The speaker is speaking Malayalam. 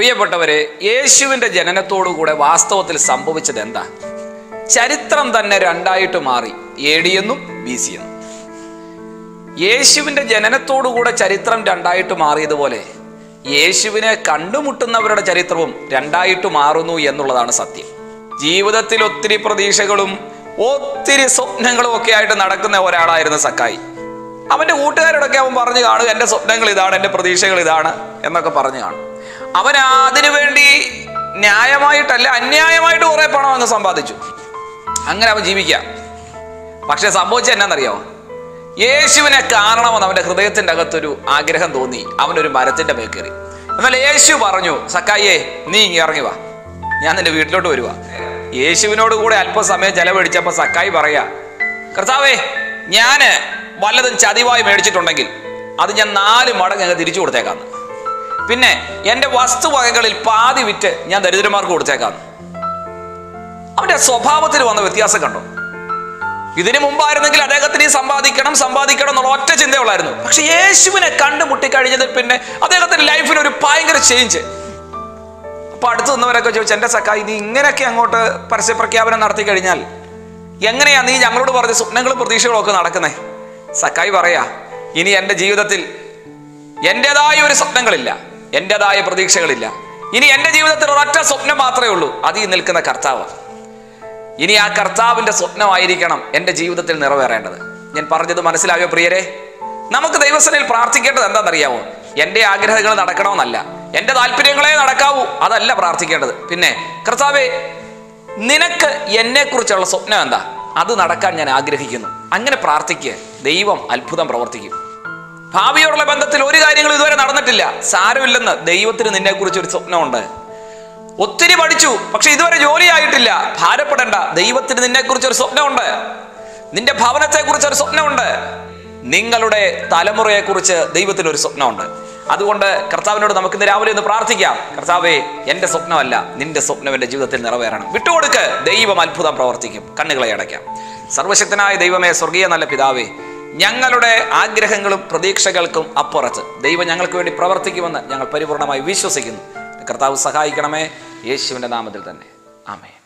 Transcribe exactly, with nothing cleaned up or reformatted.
പ്രിയപ്പെട്ടവരെ, യേശുവിൻ്റെ ജനനത്തോടുകൂടെ വാസ്തവത്തിൽ സംഭവിച്ചത് എന്താ? ചരിത്രം തന്നെ രണ്ടായിട്ട് മാറി, എ ഡി എന്നും ബി സി എന്നും. യേശുവിൻ്റെ ജനനത്തോടുകൂടെ ചരിത്രം രണ്ടായിട്ട് മാറിയതുപോലെ യേശുവിനെ കണ്ടുമുട്ടുന്നവരുടെ ചരിത്രവും രണ്ടായിട്ട് മാറുന്നു എന്നുള്ളതാണ് സത്യം. ജീവിതത്തിൽ ഒത്തിരി പ്രതീക്ഷകളും ഒത്തിരി സ്വപ്നങ്ങളും ഒക്കെ ആയിട്ട് നടക്കുന്ന ഒരാളായിരുന്നു സക്കായി. അവൻ്റെ കൂട്ടുകാരോടൊക്കെ അവൻ പറഞ്ഞു കാണും, എൻ്റെ സ്വപ്നങ്ങൾ ഇതാണ്, എൻ്റെ പ്രതീക്ഷകൾ ഇതാണ് എന്നൊക്കെ പറഞ്ഞു കാണും. അവൻ അതിനുവേണ്ടി ന്യായമായിട്ടല്ല അന്യായമായിട്ട് കുറേ പണം അങ്ങ് സമ്പാദിച്ചു. അങ്ങനെ അവൻ ജീവിക്കാം. പക്ഷെ സംഭവിച്ചത് എന്നാണെന്നറിയാമോ? യേശുവിനെ കാണണമെന്ന് അവൻ്റെ ഹൃദയത്തിൻ്റെ അകത്തൊരു ആഗ്രഹം തോന്നി. അവനൊരു മരത്തിൻ്റെ മേൽ കയറി. എന്നാൽ യേശു പറഞ്ഞു, സക്കായിയെ നീ ഇങ്ങനെ ഇറങ്ങി വാ, ഞാൻ നിൻ്റെ വീട്ടിലോട്ട് വരുവാ. യേശുവിനോട് കൂടെ അല്പസമയം ചെലവഴിച്ചപ്പോൾ സക്കായി പറയാ, കർത്താവേ, ഞാൻ വല്ലതും ചതിവായി മേടിച്ചിട്ടുണ്ടെങ്കിൽ അത് ഞാൻ നാല് മടങ്ങ് അങ്ങ് തിരിച്ചു കൊടുത്തേക്കാന്ന്. പിന്നെ എൻ്റെ വസ്തുവകകളിൽ പാതി വിറ്റ് ഞാൻ ദരിദ്രന്മാർക്ക് കൊടുത്തേക്കാന്ന്. അവൻ്റെ സ്വഭാവത്തിൽ വന്ന വ്യത്യാസം കണ്ടോ? ഇതിനു മുമ്പായിരുന്നെങ്കിൽ അദ്ദേഹത്തിന് സമ്പാദിക്കണം സമ്പാദിക്കണം എന്നുള്ള ഒറ്റ ചിന്തയുള്ളായിരുന്നു. പക്ഷെ യേശുവിനെ കണ്ടുമുട്ടിക്കഴിഞ്ഞതിൽ പിന്നെ അദ്ദേഹത്തിൻ്റെ ലൈഫിൽ ഒരു ഭയങ്കര ചേഞ്ച്. അപ്പൊ അടുത്ത് നിന്നവരൊക്കെ ചോദിച്ചു, എൻ്റെ സക്കായി, നീ ഇങ്ങനെയൊക്കെ അങ്ങോട്ട് പരസ്യപ്രഖ്യാപനം നടത്തി കഴിഞ്ഞാൽ എങ്ങനെയാ നീ ഞങ്ങളോട് പറഞ്ഞ സ്വപ്നങ്ങളും പ്രതീക്ഷകളും ഒക്കെ നടക്കുന്നേ? സക്കായി പറയാ, ഇനി എൻ്റെ ജീവിതത്തിൽ എൻ്റെതായ ഒരു സ്വപ്നങ്ങളില്ല, എൻ്റെതായ പ്രതീക്ഷകളില്ല. ഇനി എൻ്റെ ജീവിതത്തിൽ ഒരൊറ്റ സ്വപ്നം മാത്രമേ ഉള്ളൂ, അതീ നിൽക്കുന്ന കർത്താവാണ്. ഇനി ആ കർത്താവിൻ്റെ സ്വപ്നമായിരിക്കണം എൻ്റെ ജീവിതത്തിൽ നിറവേറേണ്ടത്. ഞാൻ പറഞ്ഞത് മനസ്സിലായോ പ്രിയരെ? നമുക്ക് ദൈവസനയിൽ പ്രാർത്ഥിക്കേണ്ടത് എന്താണെന്നറിയാമോ? എൻ്റെ ആഗ്രഹങ്ങൾ നടക്കണമെന്നല്ല, എൻ്റെ താല്പര്യങ്ങളെ നടക്കാവൂ, അതല്ല പ്രാർത്ഥിക്കേണ്ടത്. പിന്നെ കർത്താവേ, നിനക്ക് എന്നെക്കുറിച്ചുള്ള സ്വപ്നം എന്താ, അത് നടക്കാൻ ഞാൻ ആഗ്രഹിക്കുന്നു. അങ്ങനെ പ്രാർത്ഥിക്കുക, ദൈവം അത്ഭുതം പ്രവർത്തിക്കും. ഭാവിയോടുള്ള ബന്ധത്തിൽ ഒരു കാര്യങ്ങളും ഇതുവരെ നടന്നിട്ടില്ല, സാരമില്ലെന്ന്, ദൈവത്തിന് നിന്നെക്കുറിച്ചൊരു സ്വപ്നമുണ്ട്. ഒത്തിരി പഠിച്ചു, പക്ഷെ ഇതുവരെ ജോലിയായിട്ടില്ല, ഭാരപ്പെടേണ്ട, ദൈവത്തിന് നിന്നെക്കുറിച്ചൊരു സ്വപ്നമുണ്ട്. നിന്റെ ഭവനത്തെക്കുറിച്ചൊരു സ്വപ്നമുണ്ട്. നിങ്ങളുടെ തലമുറയെക്കുറിച്ച് ദൈവത്തിനൊരു സ്വപ്നമുണ്ട്. അതുകൊണ്ട് കർത്താവിനോട് നമുക്കിന്ന് രാവിലെ ഒന്ന് പ്രാർത്ഥിക്കാം. കർത്താവേ, എൻ്റെ സ്വപ്നമല്ല, നിന്റെ സ്വപ്നം എൻ്റെ ജീവിതത്തിൽ നിറവേറണം. വിട്ടുകൊടുക്ക്, ദൈവം അത്ഭുതം പ്രവർത്തിക്കും. കണ്ണുകളെ അടയ്ക്കാം. സർവശക്തനായ ദൈവമേ, സ്വർഗീയ നല്ല പിതാവേ, ഞങ്ങളുടെ ആഗ്രഹങ്ങളും പ്രതീക്ഷകൾക്കും അപ്പുറത്ത് ദൈവം ഞങ്ങൾക്ക് വേണ്ടി പ്രവർത്തിക്കുമെന്ന് ഞങ്ങൾ പരിപൂർണമായി വിശ്വസിക്കുന്നു. കർത്താവ് സഹായിക്കണമേ, യേശുവിൻ്റെ നാമത്തിൽ തന്നെ. ആമേൻ.